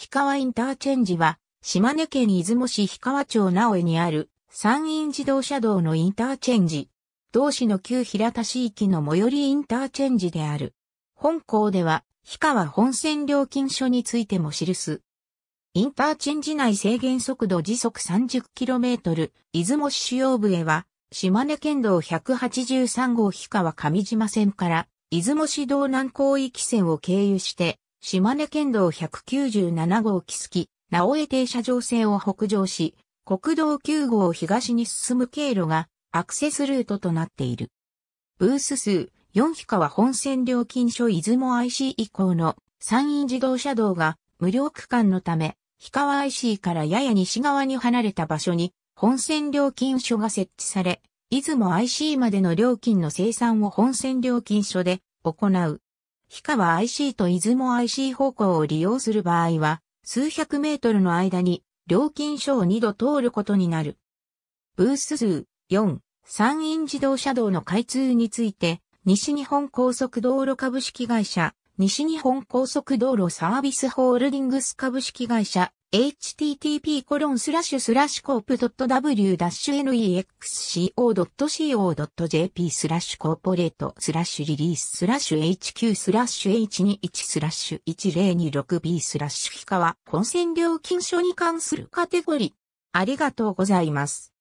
氷川インターチェンジは、島根県出雲市氷川町直江にある、山陰自動車道のインターチェンジ。同市の旧平田市域の最寄りインターチェンジである。本項では、氷川本線料金所についても記す。インターチェンジ内制限速度時速 30km、出雲市主要部へは、島根県道183号氷川上島線から、出雲市道南広域線を経由して、島根県道197号木次、直江停車場線を北上し、国道9号を東に進む経路がアクセスルートとなっている。ブース数4氷川本線料金所出雲 IC 以降の山陰自動車道が無料区間のため、氷川 IC からやや西側に離れた場所に本線料金所が設置され、出雲 IC までの料金の精算を本線料金所で行う。氷川 IC と出雲 IC 方向を利用する場合は、数百メートルの間に料金所を2度通ることになる。ブース数4、山陰自動車道の開通について、西日本高速道路株式会社、西日本高速道路サービスホールディングス株式会社、http://corp.w-nexco.jp/corporate/release/hq/h21/1026b/氷川本線料金所に関するカテゴリー。ありがとうございます。